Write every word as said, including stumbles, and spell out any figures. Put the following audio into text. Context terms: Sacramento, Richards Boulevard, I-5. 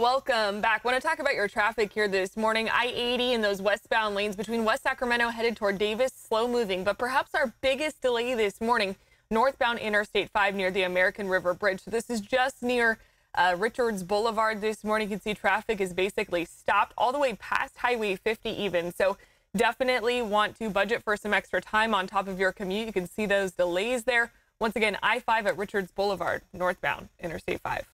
Welcome back. I want to talk about your traffic here this morning. I eighty and those westbound lanes between West Sacramento headed toward Davis, slow moving, but perhaps our biggest delay this morning, northbound Interstate five near the American River Bridge. So this is just near uh, Richards Boulevard this morning. You can see traffic is basically stopped all the way past Highway fifty even. So definitely want to budget for some extra time on top of your commute. You can see those delays there. Once again, I five at Richards Boulevard, northbound Interstate five.